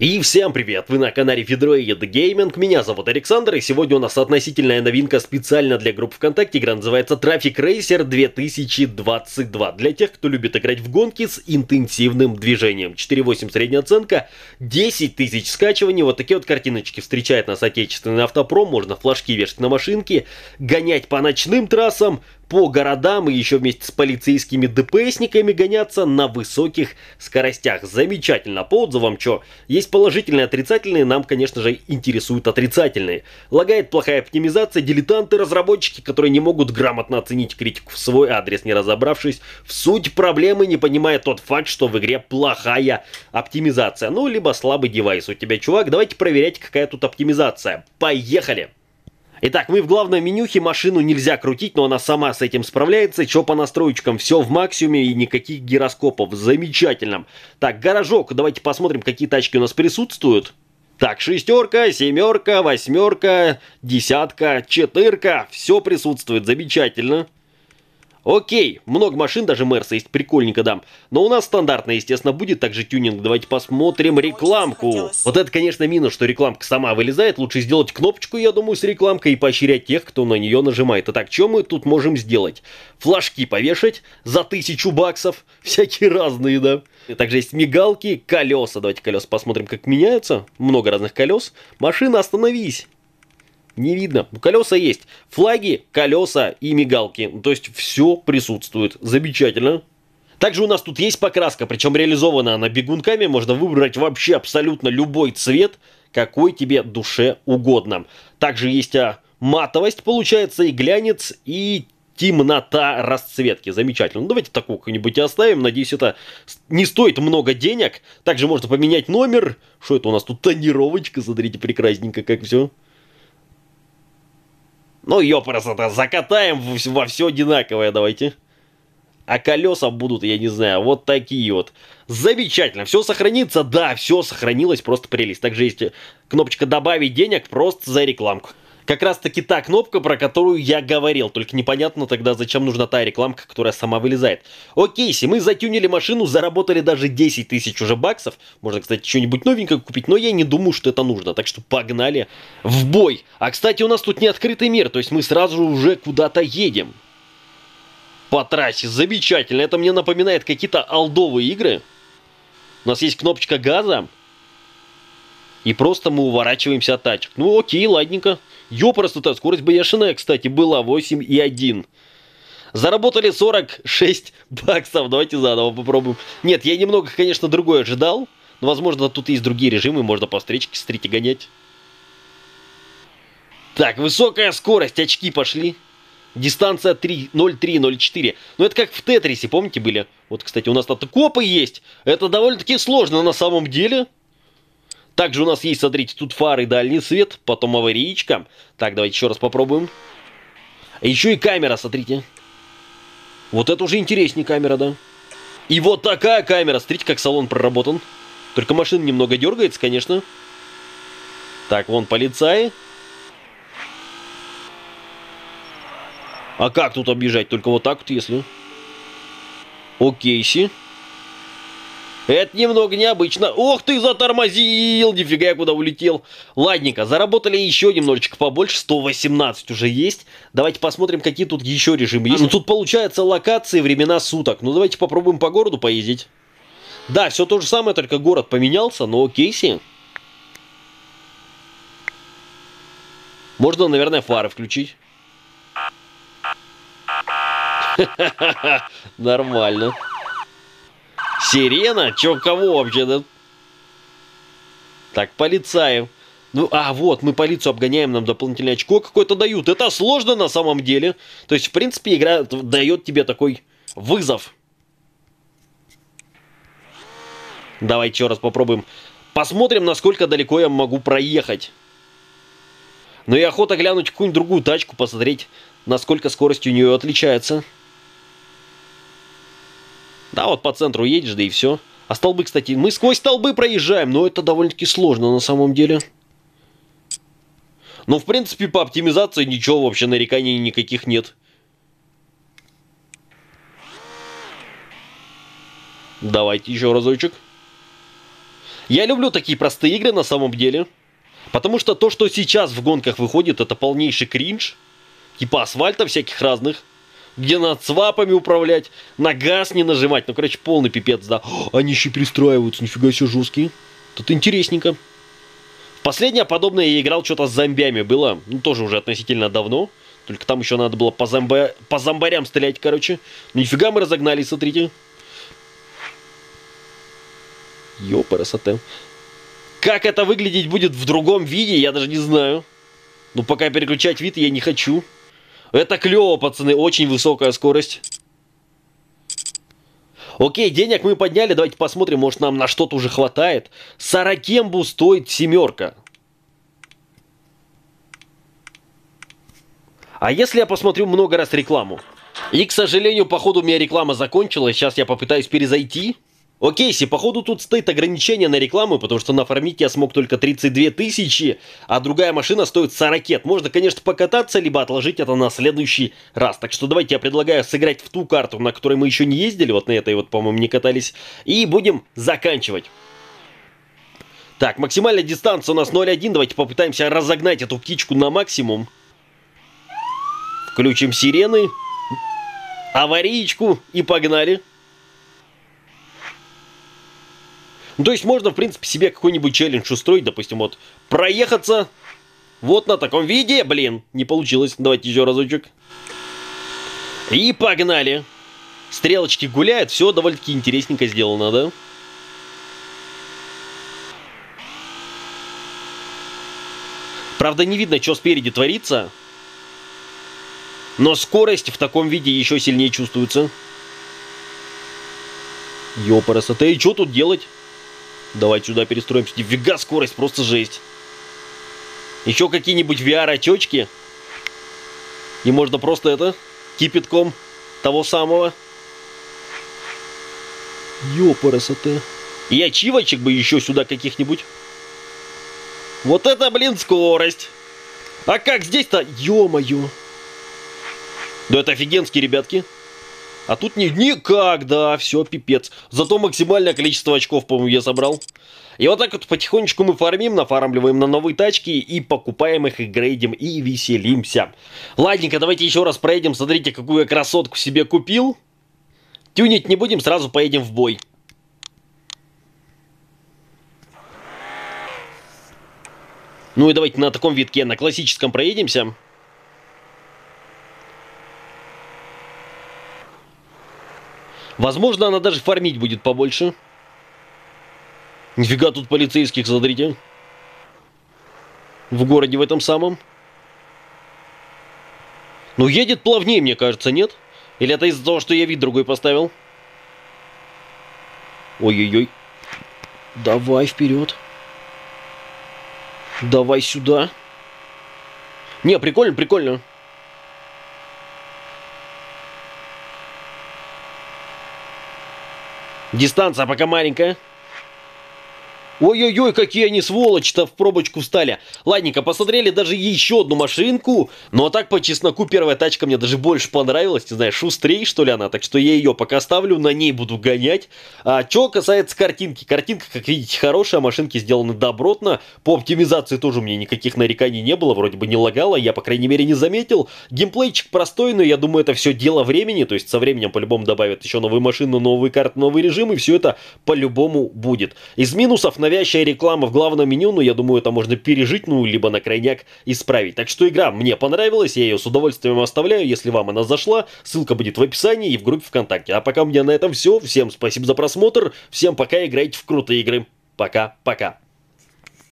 И всем привет! Вы на канале Vedroid Gaming, меня зовут Александр, и сегодня у нас относительная новинка специально для групп ВКонтакте, игра называется Traffic Racer 2022, для тех, кто любит играть в гонки с интенсивным движением. 4.8 средняя оценка, 10 тысяч скачиваний, вот такие вот картиночки встречает нас отечественный автопром, можно флажки вешать на машинки, гонять по ночным трассам, по городам и еще вместе с полицейскими ДПСниками гоняться на высоких скоростях. Замечательно. По отзывам, что? Есть положительные, отрицательные. Нам, конечно же, интересуют отрицательные. Лагает, плохая оптимизация, дилетанты, разработчики, которые не могут грамотно оценить критику в свой адрес, не разобравшись в суть проблемы, не понимая тот факт, что в игре плохая оптимизация. Ну, либо слабый девайс у тебя, чувак. Давайте проверять, какая тут оптимизация. Поехали! Итак, мы в главном менюхе, машину нельзя крутить, но она сама с этим справляется. Чё по настроечкам, все в максимуме и никаких гироскопов. Замечательно. Так, гаражок, давайте посмотрим, какие тачки у нас присутствуют. Так, 6, 7, 8, 10, 4, все присутствует, замечательно. Окей, много машин, даже Мерса есть, прикольненько, да. Но у нас стандартно, естественно, будет также тюнинг. Давайте посмотрим рекламку. Вот это, конечно, минус, что рекламка сама вылезает. Лучше сделать кнопочку, я думаю, с рекламкой и поощрять тех, кто на нее нажимает. Итак, что мы тут можем сделать? Флажки повешать за 1000 баксов. Всякие разные, да. Также есть мигалки, колеса. Давайте колеса посмотрим, как меняются. Много разных колес. Машина, остановись. Не видно. Колеса есть. Флаги, колеса и мигалки. То есть все присутствует. Замечательно. Также у нас тут есть покраска, причем реализована она бегунками. Можно выбрать вообще абсолютно любой цвет, какой тебе душе угодно. Также есть матовость, получается, и глянец, и темнота расцветки. Замечательно. Ну, давайте такую какую-нибудь оставим. Надеюсь, это не стоит много денег. Также можно поменять номер. Что это у нас тут? Тонировочка. Смотрите, прекрасненько, как все. Ну, ее просто закатаем во все одинаковое, давайте. А колеса будут, я не знаю, вот такие вот. Замечательно, все сохранится, да, все сохранилось, просто прелесть. Также есть кнопочка «Добавить денег» просто за рекламку. Как раз-таки та кнопка, про которую я говорил. Только непонятно тогда, зачем нужна та рекламка, которая сама вылезает. Окей, мы затюнили машину, заработали даже 10 тысяч уже баксов. Можно, кстати, что-нибудь новенькое купить, но я не думаю, что это нужно. Так что погнали в бой. А, кстати, у нас тут не открытый мир, то есть мы сразу уже куда-то едем. По трассе. Замечательно. Это мне напоминает какие-то олдовые игры. У нас есть кнопочка газа. И просто мы уворачиваемся от тачек. Ну окей, ладненько. Ёпросто-то, скорость бешеная, кстати, была 8,1. Заработали 46 баксов. Давайте заново попробуем. Нет, я немного, конечно, другой ожидал. Но, возможно, тут есть другие режимы. Можно по встречке стрики гонять. Так, высокая скорость. Очки пошли. Дистанция 0,3-0,4. Ну, это как в Тетрисе, помните, были? Вот, кстати, у нас тут копы есть. Это довольно-таки сложно на самом деле. Также у нас есть, смотрите, тут фары, дальний свет, потом аварийка. Так, давайте еще раз попробуем. Еще и камера, смотрите. Вот это уже интереснее камера, да. И вот такая камера, смотрите, как салон проработан. Только машина немного дергается, конечно. Так, вон полицаи. А как тут объезжать? Только вот так вот, если. Окейси. Это немного необычно. Ох ты, затормозил! Нифига я куда улетел. Ладненько, заработали еще немножечко побольше. 118 уже есть. Давайте посмотрим, какие тут еще режимы есть. Ну, тут получается локации, времена суток. Ну, давайте попробуем по городу поездить. Да, все то же самое, только город поменялся, но окейси. Можно, наверное, фары включить. Нормально. Сирена? Чё, кого вообще-то? Так, полицаи. Ну, а вот, мы полицию обгоняем, нам дополнительное очко какое-то дают. Это сложно на самом деле. То есть, в принципе, игра дает тебе такой вызов. Давай еще раз попробуем. Посмотрим, насколько далеко я могу проехать. Ну и охота глянуть какую-нибудь другую тачку, посмотреть, насколько скорость у нее отличается. Да, вот по центру едешь, да и все. А столбы, кстати, мы сквозь столбы проезжаем, но это довольно-таки сложно на самом деле. Ну, в принципе, по оптимизации ничего вообще, нареканий никаких нет. Давайте еще разочек. Я люблю такие простые игры на самом деле. Потому что то, что сейчас в гонках выходит, это полнейший кринж. Типа асфальта всяких разных. Где надо свапами управлять, на газ не нажимать. Ну, короче, полный пипец, да. О, они еще перестраиваются, нифига себе жесткие. Тут интересненько. Последнее подобное я играл, что-то с зомбями было. Ну, тоже уже относительно давно. Только там еще надо было по зомбарям стрелять, короче. Ну, нифига мы разогнались, смотрите. Ёпарасоте. Как это выглядеть будет в другом виде, я даже не знаю. Ну, пока переключать вид я не хочу. Это клево, пацаны, очень высокая скорость. Окей, денег мы подняли, давайте посмотрим, может нам на что-то уже хватает. Саракембу стоит 7. А если я посмотрю много раз рекламу? И, к сожалению, походу у меня реклама закончилась, сейчас я попытаюсь перезайти. Окей, си, походу тут стоит ограничение на рекламу, потому что нафармить я смог только 32 000, а другая машина стоит 40. Можно, конечно, покататься, либо отложить это на следующий раз. Так что давайте я предлагаю сыграть в ту карту, на которой мы еще не ездили, вот на этой вот, по-моему, не катались, и будем заканчивать. Так, максимальная дистанция у нас 0,1, давайте попытаемся разогнать эту птичку на максимум. Включим сирены, аварийку и погнали. То есть можно, в принципе, себе какой-нибудь челлендж устроить, допустим, вот, проехаться вот на таком виде, блин, не получилось, давайте еще разочек. И погнали. Стрелочки гуляют, все довольно-таки интересненько сделано, да? Правда, не видно, что спереди творится, но скорость в таком виде еще сильнее чувствуется. Ёпарасота, и что тут делать? Давай сюда перестроимся. Нифига скорость, просто жесть. Еще какие-нибудь VR-очечки. И можно просто это, кипятком того самого. Ёпарасоте. И ачивочек бы еще сюда каких-нибудь. Вот это, блин, скорость. А как здесь-то? Ё-моё. Да это офигенские, ребятки. А тут никак, да, все, пипец. Зато максимальное количество очков, по-моему, я собрал. И вот так вот потихонечку мы фармим, нафармливаем на новые тачки и покупаем их, и грейдим, и веселимся. Ладненько, давайте еще раз проедем, смотрите, какую я красотку себе купил. Тюнить не будем, сразу поедем в бой. Ну и давайте на таком витке, на классическом проедемся. Возможно, она даже фармить будет побольше. Нифига тут полицейских, смотрите. В городе в этом самом. Ну, едет плавнее, мне кажется, нет? Или это из-за того, что я вид другой поставил? Ой-ой-ой. Давай вперед. Давай сюда. Не, прикольно, прикольно. Дистанция пока маленькая. Ой-ой-ой, какие они сволочь-то в пробочку встали. Ладненько, посмотрели даже еще одну машинку. Ну а так, по чесноку, первая тачка мне даже больше понравилась. Не знаю, шустрее, что ли, она. Так что я ее пока ставлю, на ней буду гонять. А что касается картинки. Картинка, как видите, хорошая. Машинки сделаны добротно. По оптимизации тоже у меня никаких нареканий не было. Вроде бы не лагало, я, по крайней мере, не заметил. Геймплейчик простой, но я думаю, это все дело времени. То есть со временем, по-любому, добавят еще новые машины, новые карты, новый режим. И все это, по-любому, будет. Из минусов, наверное, навязчивая реклама в главном меню, но я думаю, это можно пережить, ну, либо на крайняк исправить. Так что игра мне понравилась, я ее с удовольствием оставляю, если вам она зашла, ссылка будет в описании и в группе ВКонтакте. А пока у меня на этом все, всем спасибо за просмотр, всем пока, играйте в крутые игры, пока-пока.